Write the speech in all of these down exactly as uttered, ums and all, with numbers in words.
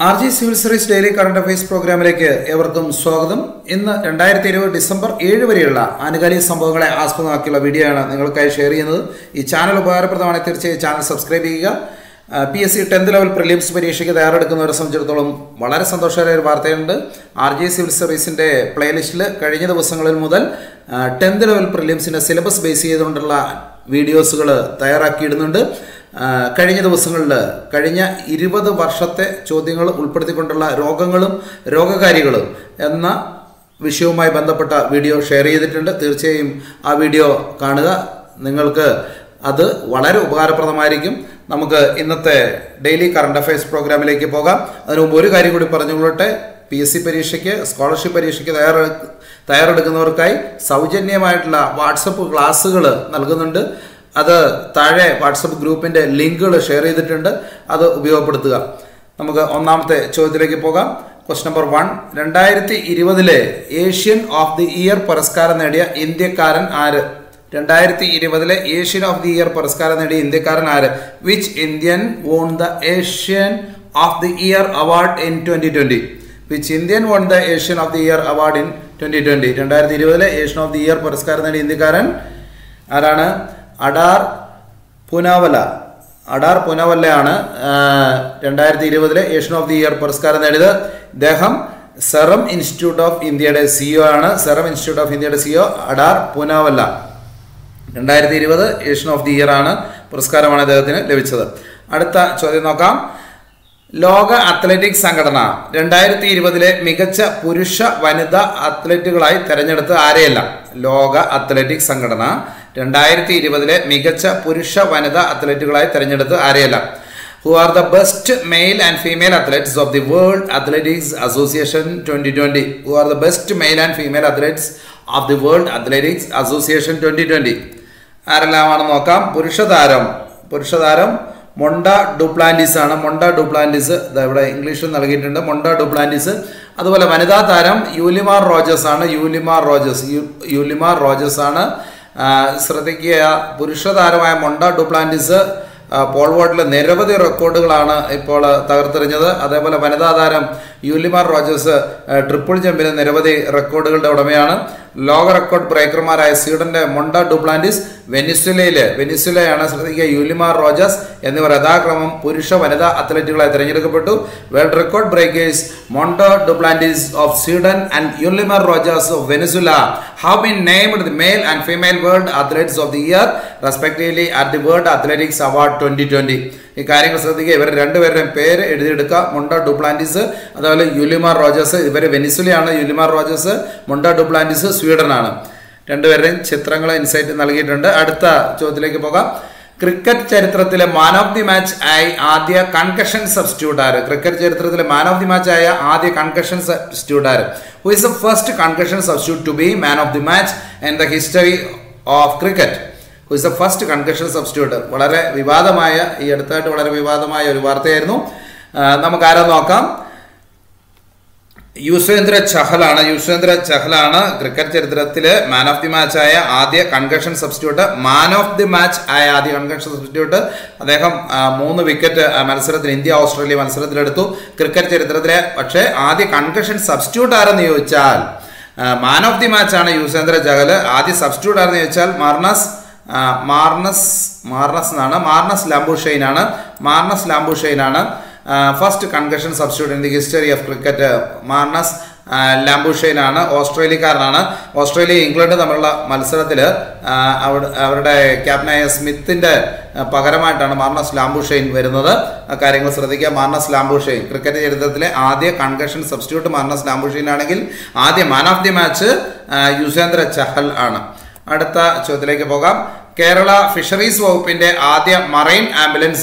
R. G. Civil Service Daily Current Affairs Program Lake, Everkum Sogam, in the entire theory of December, eight Varilla, Anigari Samboga, Aspanakila video and Ningalkai Sherino, each channel of channel subscribe P S C tenth level prelims by Shika, the Arad Gunner Samjatolum, Valar Santoshare Bartender, R. G. Civil Service in the playlist, Kadina was Sangal Mudal, tenth level prelims in a syllabus based on the videos, Thyra Kidnunder. Kadina was Sungalda, Kadina, Iriba the Varshate, Chodingal, Ulperticondola, Rogangalum, Roga Karigalum, Enna, Vishu my Bandapata video, share it under Thirchaim, a video, Kanada, Ningalka, other, Valero Barapramaricum, Namaka in the daily current affairs program like Poga, and Uburi Karibu Paranjulote, P S C Perishike, Scholarship Perishike, Thayaraganorkai, Saujania Matla, WhatsApp class, Nalganunda. Other Thai WhatsApp group in the link or share the tender, other Ubiopaduga. Namaga Onamte Chodrekipoga. Question number one Rendairti Irivadale, Asian of the Year Paraskara India Karan Adar. Rendairti Irivadale, Asian of the Year Paraskara India Karan Adar. Which Indian won the Asian of the Year Award in twenty twenty? Which Indian won the Asian of the Year Award in twenty twenty? Rendairti Irivadale, Asian of the Year Paraskara India Karan Adar. Adar Poonawalla, Adar Poonawalla, twenty twenty Asian of the Year Puraskaram Nedida, Deham, Serum Institute of India, C E O Anna, Serum Institute of India, C E O, Adar Poonawalla, twenty twenty Asian of the Year Anna, Puraskaramana Devathine, Levichada, Adatha Chodyanokam. Loga Athletic Sangatana, Rendairati Rivadile, Mikacha, Purusha, Vanida, Athletic Light, Terenata Arela, Loga Athletic Sangatana, Rendairati Rivadile, Mikacha, Purusha, Vanida, Athletic Light, Terenata Arela, who are the best male and female athletes of the World Athletics Association twenty twenty, who are the best male and female athletes of the World Athletics Association twenty twenty, Arela Purusha Daram, Purusha Daram. Mondo Duplantis ആണ് Mondo Duplantis ഇവിടെ ഇംഗ്ലീഷിൽ നൽകിയിട്ടുണ്ട് Mondo Duplantis അതുപോലെ വനിതാ താരം Yulimar Rojas ആണ് Yulimar Rojas Yulimar Rojas ആണ് ശ്രദ്ധിക്കുക പുരുഷ താരമായ Mondo Duplantis പോൾവാൾട്ടിലെ നിരവധി റെക്കോർഡുകളാണ് ഇപ്പോൾ തകർത്തെറിഞ്ഞത് അതേപോലെ വനിതാ താരം Yulimar Rojas ട്രിപ്പിൾ ജമ്പിലെ നിരവധി റെക്കോർഡുകളുടെ ഉടമയാണ് ലോക റെക്കോർഡ് ബ്രേക്കർമാരായ സ്വീഡന്റെ Mondo Duplantis വെനിസ്വേലയിലെ വെനിസ്വേലയാണ് ശ്രദ്ധിക്കുക Yulimar Rojas എന്നിവർ യഥാക്രമം പുരുഷ വനിതാ അത്ലറ്റുകളായി തിരഞ്ഞെടുക്കപ്പെട്ടു world record breakers Mondo Duplantis of Sweden and Yulimar Rojas of Venezuela have been named the male and female world athletes of the year respectively at the World Athletics Award twenty twenty. ഈ കാര്യങ്ങൾ ശ്രദ്ധിക്കുക ഇവർ രണ്ടുപേരുടെയും പേര് എഴുതിയെടുക്കുക Mondo Duplantis അതുപോലെ Yulimar Rojas ഇവർ വെനിസ്വേലയാണ് Yulimar Rojas Mondo Duplantis Sweden ആണ് രണ്ടുപേരുടെയും ചിത്രങ്ങൾ ഇൻസൈറ്റ് നൽകിയിട്ടുണ്ട് അടുത്ത ചോദ്യത്തിലേക്ക് പോകാം Cricket Charitratiലെ Man of the Match ആയി ആദ്യ കൺകഷൻ സബ്സ്റ്റിറ്റ്യൂട്ട് ആര് Cricket Charitratiലെ Man of the Match ആയ ആദ്യ കൺകഷൻ സബ്സ്റ്റിറ്റ്യൂട്ട് ആര് Who is the first concussion substitute to be Man of the Match in the history of cricket? Who is the first concussion substitute? വളരെ വിവാദമായ ഈ അടുത്തായിട്ട് വളരെ വിവാദമായ ഒരു വാർത്തയായിരുന്നു നമുക്ക് ആരെ നോക്കാം Yuzvendra Chahal ആണ് Yuzvendra Chahal ആണ് ക്രിക്കറ്റ് ചരിത്രത്തിലെ മാൻ ഓഫ് ദി മാച്ച് ആയ ആദ്യ കൺകഷൻ സബ്സ്റ്റിറ്റ്യൂട്ട് മാൻ ഓഫ് ദി മാച്ച് ആയ ആദ്യ കൺകഷൻ സബ്സ്റ്റിറ്റ്യൂട്ട് അദ്ദേഹം മൂന്ന് വിക്കറ്റ് മത്സരത്തിൽ ഇന്ത്യ ഓസ്ട്രേലിയ മത്സരത്തിൽ എടുത്തു ക്രിക്കറ്റ് ചരിത്രത്തിലെ പക്ഷേ ആദ്യ കൺകഷൻ സബ്സ്റ്റിറ്റ്യൂട്ട് ആരെന്ന് ചോദിച്ചാൽ മാൻ ഓഫ് ദി മാച്ച് ആണ് Yuzvendra Chahal ആദ്യ സബ്സ്റ്റിറ്റ്യൂട്ട് ആരെന്ന് ചോദിച്ചാൽ മാർണസ് മാർണസ് മാർണസ് ആണ് മാർണസ് ലാബുഷൈൻ ആണ് മാർണസ് ലാബുഷൈൻ ആണ് Uh, first concussion substitute in the history of cricket uh, Marnus uh, Labuschagne ആണ് ഓസ്ട്രേലിയക്കാരനാണ് ഓസ്ട്രേലിയ ഇംഗ്ലണ്ട് തമ്മിലുള്ള മത്സരത്തിൽ അവരുടെ ക്യാപ്റ്റനായ സ്മിത്തിന്റെ പകരമായിട്ടാണ് Marnus Labuschagne വരുന്നത് കാര്യങ്ങൾ ശ്രദ്ധിക്കുക Marnus Labuschagne ക്രിക്കറ്റ് ചരിത്രത്തിലെ ആദ്യ concussion substitute Marnus Labuschagne ആണെങ്കിൽ ആദ്യ man of the match Yuzvendra Chahal ആണ് അടുത്ത ചോദ്യത്തിലേക്ക് പോകാം Kerala Fisheries Voup in the Adia Marine Ambulance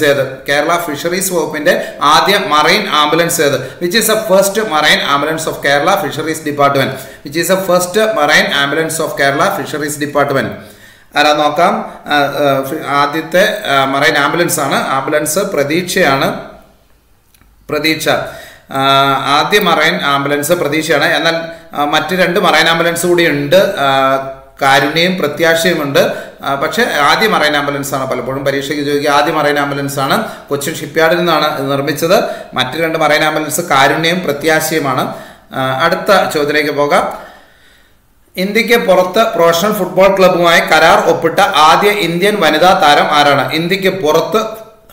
Kerala Fisheries Voup in the Adia Marine Ambulance which is the first Marine Ambulance of Kerala Fisheries Department which is the first Marine Ambulance of Kerala Fisheries Department Aranokam Adite Marine Ambulance Ambulance Pradeecha Pradeecha Adia Marine Ambulance Pradeecha and then Matirand Marine Ambulance Udinda Karunim Pratyashim under പക്ഷേ ആദ്യ marine ambulance ആണ് പലപ്പോഴും പരീക്ഷയ്ക്ക് ചോദിക്കുക. ആദ്യ marine ambulance ആണ് കൊച്ചിൻ ഷിപ്പ്യാർഡിൽ നിന്നാണ് നിർമ്മിച്ചത്. മറ്റ് രണ്ട് മറൈൻ ആംബുലൻസ് കാരുണ്യവും പ്രത്യാശയുമാണ്. അടുത്ത ചോദ്യത്തിലേക്ക് പോകാം. ഇന്ത്യക്ക് പുറത്ത് പ്രൊഫഷണൽ ഫുട്ബോൾ ക്ലബ്ബുമായി കരാർ ഒപ്പിട്ട ആദ്യ ഇന്ത്യൻ വനിതാ താരം ആരാണ്? ഇന്ത്യക്ക് പുറത്ത്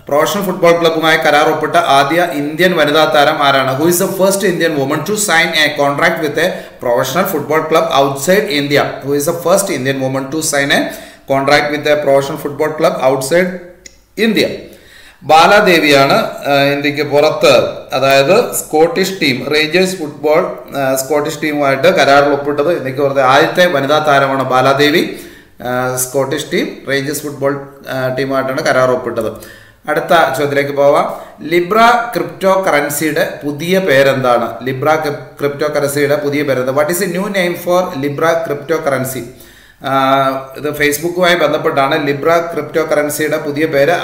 പ്രൊഫഷണൽ ഫുട്ബോൾ ക്ലബ്ബുമായി കരാർ ഒപ്പിട്ട ആദ്യ ഇന്ത്യൻ വനിതാ താരം ആരാണ്? Who is the first Indian woman to sign a contract with a professional football club outside India. Who is the first Indian woman to sign a contract with a professional football club outside India. ബാലദേവിയാണ് ഇന്ത്യക്ക് പുറത്ത്, അതായത് Scottish team Rangers football Scottish ടീമുമായിട്ട് കരാറിൽ ഒപ്പിട്ടത് ഇന്ത്യക്ക് പുറത്ത് ആദ്യത്തെ വനിതാ താരമാണ് ബാലദേവി. സ്കോട്ടിഷ് ടീം റേഞ്ചേഴ്സ് ഫുട്ബോൾ ടീമായിട്ടാണ് കരാർ ഒപ്പിട്ടത്. അടുത്ത ചോദ്യത്തിലേക്ക് പോവാം. ലിബ്ര ക്രിപ്റ്റോ കറൻസിയുടെ പുതിയ പേരെന്താണ്? ലിബ്ര ക്രിപ്റ്റോ കറൻസിയുടെ പുതിയ പേരെന്താണ്? What is a new name for Libra crypto currency? ഇത് ഫേസ്ബുക്കുമായി ബന്ധപ്പെട്ടാണ്. ലിബ്ര ക്രിപ്റ്റോ കറൻസിയുടെ പുതിയ പേര്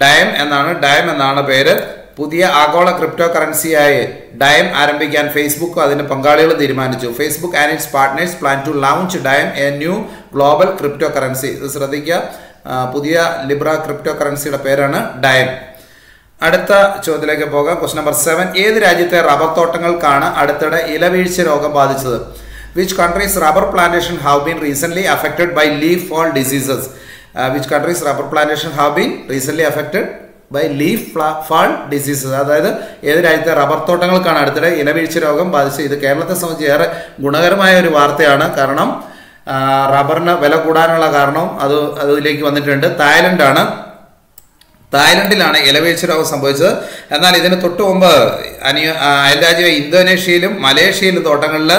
ഡയം എന്നാണ്. ഡയം എന്നാണ് പേര്. പുതിയ ആഗോള ക്രിപ്റ്റോ കറൻസിയായി ഡയം ആരംഭിക്കാൻ ഫേസ്ബുക്ക് അതിൻ്റെ പങ്കാളികൾ തീരുമാനിച്ചു. Facebook and its partners plan to launch Diem a new global crypto currency. ഇത് ശ്രദ്ധിക്കുക, പുതിയ ലിബ്ര ക്രിപ്റ്റോ കറൻസിയുടെ പേരാണ് ഡയം. അടുത്ത ചോദ്യത്തിലേക്ക് പോകാം. Question number seven. ഏത് രാജ്യത്തെ റബ്ബർ തോട്ടങ്ങൾക്കാണ് അടുത്തിടെ ഇലവീഴ്ച രോഗം ബാധിച്ചത്? Which countries rubber plantation have been recently affected by leaf fall diseases? Uh, which countries rubber plantation have been recently affected by leaf fall diseases? അതായത് ഏത് രാജ്യത്തെ റബ്ബർ തോട്ടങ്ങൾക്കാണ് അടുത്തിടെ ഇലവീഴ്ച രോഗം ബാധിച്ചത്? ഇത് കേരളത്തെ സംബന്ധിച്ച് ഏറെ ഗുണകരമായ ഒരു വാർത്തയാണ്. കാരണം റബ്ബറിന് വില കൂടാനുള്ള കാരണവും അത് അതിലേക്ക് വന്നിട്ടുണ്ട്. തായ്ലൻഡാണ് തായ്ലൻഡിലാണ് ഇലവീഴ്ച രോഗം സംഭവിച്ചത്. എന്നാൽ ഇതിന് തൊട്ട് മുമ്പ് അനിയ അയൽരാജ്യ ഇന്തോനേഷ്യയിലും മലേഷ്യയിലും തോട്ടങ്ങളിൽ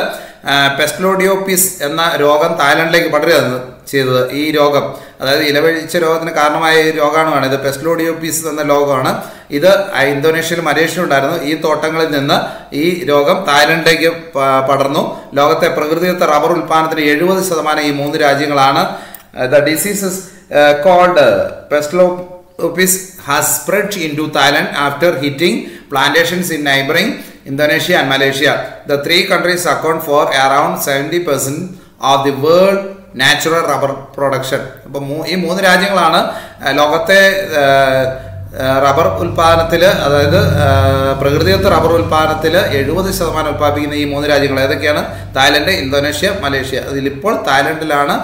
പെസ്റ്റ്ലോഡിയോപിസ് എന്ന രോഗം തായ്ലൻഡിലേക്ക് പടരുകയാണ് ചെയ്തത്. ഈ രോഗം, അതായത് ഇലവീഴ്ച രോഗത്തിന് കാരണമായ ഈ രോഗമാണ് ഇത്. പെസ്റ്റ്ലോഡിയോപിസ് എന്ന രോഗമാണ് ഇത്. ഇന്തോനേഷ്യയിലും മലേഷ്യയിലും ഉണ്ടായിരുന്നു. ഈ തോട്ടങ്ങളിൽ നിന്ന് ഈ രോഗം തായ്ലൻഡിലേക്ക് പടർന്നു. ലോകത്തെ പ്രകൃതിദത്ത റബ്ബർ ഉൽപ്പാദനത്തിന് എഴുപത് ശതമാനം ഈ മൂന്ന് രാജ്യങ്ങളാണ്. The diseases called pestalotiopsis has spread in to Thailand after hitting plantations in neighbouring Indonesia and Malaysia. The three countries account for around seventy percent of the world natural rubber production. അപ്പോൾ ഈ മൂന്ന് രാജ്യങ്ങളാണ് ലോകത്തെ rubber ഉൽപ്പാദനത്തിൽ, അതായത് പ്രകൃതിദത്ത rubber ഉൽപ്പാദനത്തിൽ എഴുപത് ശതമാനം ഉൽപ്പാദിപ്പിക്കുന്ന ഈ മൂന്ന് രാജ്യങ്ങൾ ഏതൊക്കെയാണ്? Thailand, Indonesia, Malaysia. അതിലിപ്പോൾ തായ്ലൻഡിലാണ്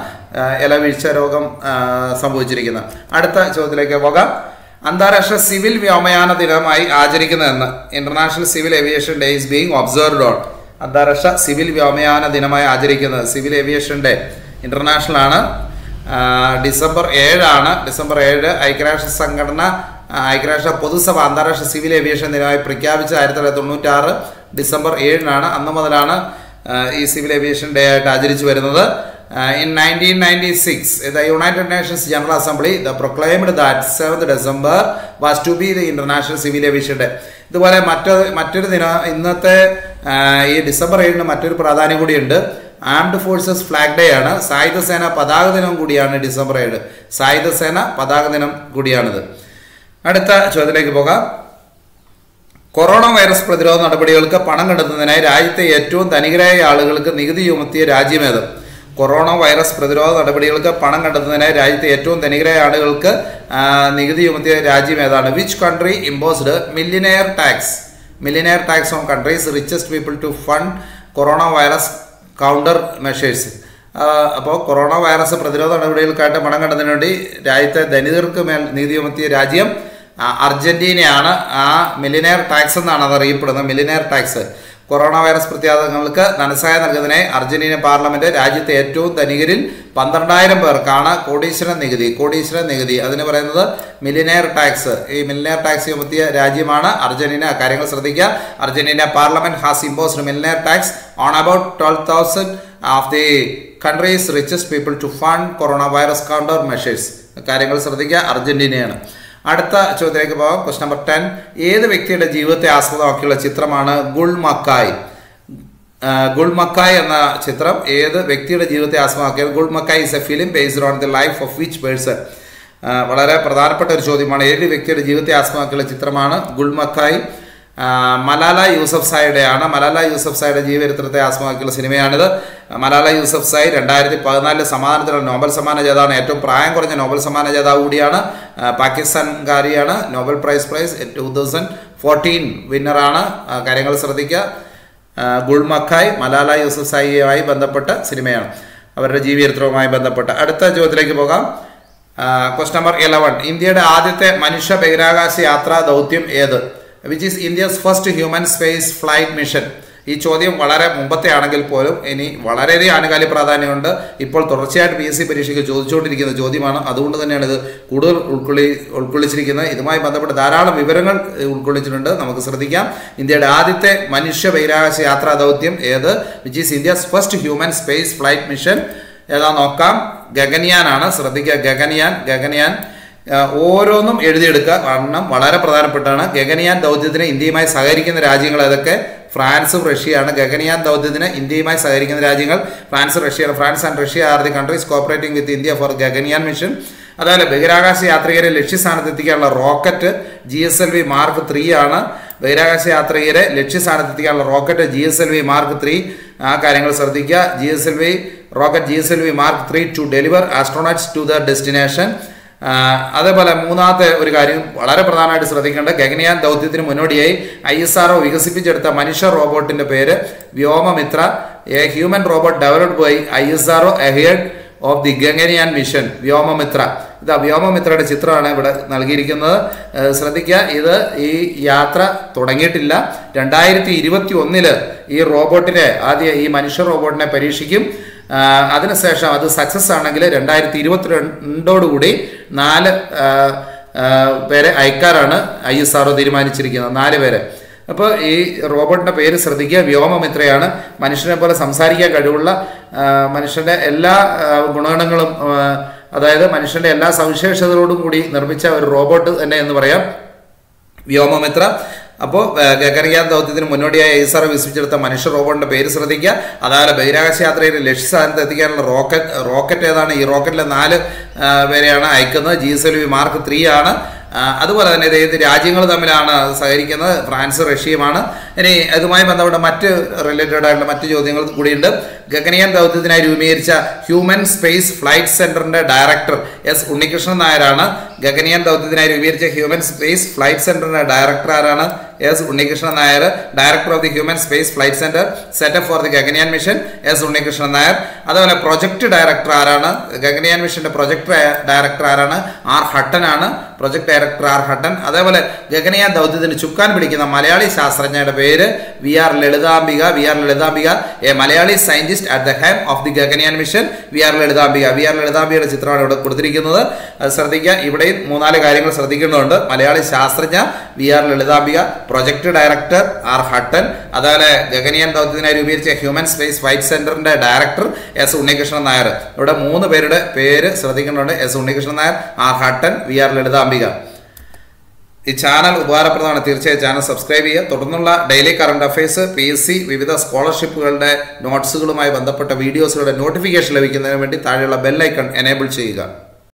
ഇലവീഴ്ച രോഗം സംഭവിച്ചിരിക്കുന്നത്. അടുത്ത ചോദ്യത്തിലേക്ക് പോകാം. അന്താരാഷ്ട്ര സിവിൽ വ്യോമയാന ദിനമായി ആചരിക്കുന്നതെന്ന്? International civil aviation day is being observed on. അന്താരാഷ്ട്ര സിവിൽ വ്യോമയാന ദിനമായി ആചരിക്കുന്നത് സിവിൽ ഏവിയേഷൻ ഡേ ഇന്റർനാഷണൽ ആണ്. ഡിസംബർ ഏഴാണ്. ഡിസംബർ ഏഴ് ഐക്യരാഷ്ട്ര സംഘടന ഐക്യരാഷ്ട്ര പൊതുസഭ അന്താരാഷ്ട്ര സിവിൽ ഏവിയേഷൻ ദിനമായി പ്രഖ്യാപിച്ചത് ആയിരത്തി തൊള്ളായിരത്തി തൊണ്ണൂറ്റി ആറ് ഡിസംബർ ഏഴിനാണ്. അന്ന് മുതലാണ് ഈ സിവിൽ ഏവിയേഷൻ ഡേ ആയിട്ട് ആചരിച്ചു വരുന്നത്. Uh, in nineteen ninety-six, the United Nations General Assembly they proclaimed that seventh December was to be the International Civil Aviation Day. ഇതുപോലെ മറ്റൊരു മറ്റൊരു ദിനം ഇന്നത്തെ ഈ ഡിസംബർ ഏഴിന് മറ്റൊരു പ്രാധാന്യം കൂടിയുണ്ട്. ആംഡ് ഫോഴ്സസ് ഫ്ലാഗ് ഡേ ആണ്. സായുധസേന പതാക ദിനം കൂടിയാണ് ഡിസംബർ ഏഴ്. സായുധസേന പതാക ദിനം കൂടിയാണിത്. അടുത്ത ചോദ്യത്തിലേക്ക് പോകാം. കൊറോണ വൈറസ് പ്രതിരോധ നടപടികൾക്ക് പണം കണ്ടെത്തുന്നതിനായി രാജ്യത്തെ ഏറ്റവും ധനികരായ ആളുകൾക്ക് നികുതി ചുമത്തിയ രാജ്യമേത്? കൊറോണ വൈറസ് പ്രതിരോധ നടപടികൾക്ക് പണം കണ്ടെത്തുന്നതിനായി രാജ്യത്തെ ഏറ്റവും ധനികരായ ആളുകൾക്ക് നികുതി ചുമത്തിയ രാജ്യം ഏതാണ്? Which country imposed millionaire tax millionaire tax on countries richest people to fund corona virus counter measures? അപ്പോൾ കൊറോണ വൈറസ് പ്രതിരോധ നടപടികൾക്കായിട്ട് പണം കണ്ടെത്തുന്നതിന് വേണ്ടി രാജ്യത്തെ ധനികർക്ക് മേൽ നികുതി ചുമത്തിയ രാജ്യം അർജന്റീനയാണ്. ആ മില്ലിനെയർ ടാക്സ് എന്നാണ് അത് അറിയപ്പെടുന്നത്, മില്ലിനെയർ ടാക്സ്. കൊറോണ വൈറസ് പ്രതിരോധങ്ങൾക്ക് ധനസഹായം നൽകുന്നതിനെ അർജന്റീന പാർലമെന്റ് രാജ്യത്തെ ഏറ്റവും ധനികരിൽ പന്ത്രണ്ടായിരം പേർക്കാണ് കോടീശ്വര നികുതി കോടീശ്വര നികുതി അതിന് പറയുന്നത് മില്ലിനെയർ ടാക്സ്. ഈ മില്ലിനെയർ ടാക്സ് ചുമത്തിയ രാജ്യമാണ് അർജന്റീന. കാര്യങ്ങൾ ശ്രദ്ധിക്കുക. Argentina parliament has imposed millionaire tax on about twelve thousand of the countries richest people to fund corona virus counter measures. കാര്യങ്ങൾ ശ്രദ്ധിക്കുക, അർജന്റീനയാണ്. അടുത്ത ചോദ്യത്തിലേക്ക് പോകാം. Question number ten. ഏത് വ്യക്തിയുടെ ജീവിതത്തെ ആസ്പദമാക്കിയുള്ള ചിത്രമാണ് ഗുൾമക്കായ്? ഗുൾമക്കായ് എന്ന ചിത്രം ഏത് വ്യക്തിയുടെ ജീവിതത്തെ ആസ്പദമാക്കിയത്? ഗുൾമക്കായ് is a film based on the life of which person? വളരെ പ്രധാനപ്പെട്ട ഒരു ചോദ്യമാണ്. ഏത് വ്യക്തിയുടെ ജീവിതത്തെ ആസ്പദമാക്കിയുള്ള ചിത്രമാണ് ഗുൾമക്കായ്? Malala Yusuf സായിയുടെയാണ്. Malala Yusuf സായിയുടെ ജീവചരിത്രത്തെ ആസ്പദമാക്കിയുള്ള സിനിമയാണിത്. Malala Yousafzai, Rendari Panala Samana, the Nobel Samana Jada, Nato Prime, or the Nobel Samana Jada Udiana, Pakistan Gariana, Nobel Prize Prize, two thousand fourteen winner Anna, Karangal Sardika, Gulmakai, Malala Yousafzai, Bandapata, Cinema, our Rajiv Tromai Bandapata, Adata Jodrekiboga. Uh, question number eleven. India Adite Manisha Bairagasi Yatra Dautyam Edu, which is India's first human space flight mission. Each Chodium Valare Mumbate Anagil Polum, any Valare Anagali Pradhanunda, Ipol Torchat, P S C Perishik Jojo, Jodimana, Adunda than another Kudur Ulkuli Ulkulichina, Idmai Bandapata Dara, Viveran Ulkulichunda, Namakasradika, India Adite Manisha Bairagasi Yatra Dautyam Edu, which is India's first human space flight mission. Elanokam, Gaganyaan Anna, Sradika Gaganyaan, Gaganyaan, Oronum Edidka, Anam, Malara Pradana Patana, Gaganyaan, Daudidina, India, my Sagarican Rajingal, France, Russia, and Gaganyaan, Daudidina, India, my Sagarican Rajingal, France, Russia, France and Russia are the countries cooperating with India for Gaganyaan mission. Adala Bairagasi Yatra, Lechis rocket, G S L V Mark three Anna, Bairagasi Yatra, Lechis rocket, G S L V Mark three, Karangal Sardika, G S L V. Rocket G S L V Mark three to deliver astronauts to their destination. Other Balamuna regarding Valara Pradana is Radikanda, Gaganyaan, Daudithin Munodi, I S R O Vigasipichata, Manisha robot in the Pere, Vyomamitra, a human robot developed by I S R O ahead of the Gaganyaan mission, Vyomamitra. The Vyomamitra Chitra and Nalgirikana, Sradika, either E. Yatra, Todangetilla, Dandairti, Rivatu Nila, E. robot in a Adia E. Manisha robot in a Perishikim. Other session of the success on a and I Tirutude, Nal Pere Icarana, I use Saro the Mani Chirigana, Nalevere. Upper E. Robert Napere Sardiga, Vyoma Mitrayana, Manishanapala Samsaria Gadula, Manishana Ella Gunanangalam, other Manishana Ella Savisha Rodu Mudi, Narvicha, Robert and Navaria, Vyomamitra. Apo Gaganyaan Daudithin Munodia is a visitor the Manisha robot and Paris Radiga, Ada Bairagasiatra, Lechsan, the Rocket, Rocket, and Rocket Lanale, Variana Icona, G S L V Mark three Anna, other than the Ajingal, the Milana, Sairikana, France, Rashimana, any Adumai Mandamatu related Matio, good in the Gaganyaan Daudithin Idumircha, Human Space Flight Center Director, yes, Unnikrishnan Nair, Gaganyaan Daudithin Idumircha, Human Space Flight Center Director. Yes, Unnikrishnan Nair, Director of the Human Space Flight Center, set up for the Gaganyaan mission. Yes, Unnikrishnan Nair. Other project director Arana, Gaganyaan mission project director Arana, R. Hutton Anna, project director R. Hutton. Other Gaganyaan Daudithin Chukkan, Pidikin, the Malayali Sastranja Vere, we are Ledadambiga, we are Ledadambiga, a Malayali scientist at the helm of the Gaganyaan mission. We are Ledadambiga, we are Ledadambiga, Chitra, Kurdrikinada, Sardika, Ibade, Munale Garingal Sardikinada, Malayali Sastranja, we are Ledadambiga. Project Director R. Hutton, Adala Gaganyaan Daudithin Human Space Flight Center Director S. Unnikrishnan Nair. What a moon period, pair, Sradikan S. Unnikrishnan Nair, R. Hutton, we are Ledadambiga. The channel Ubarapana Tirche channel subscribe here, Totanula, Daily Current Affairs, P S C, with the scholarship world, notes, videos, notification, bell icon, enable.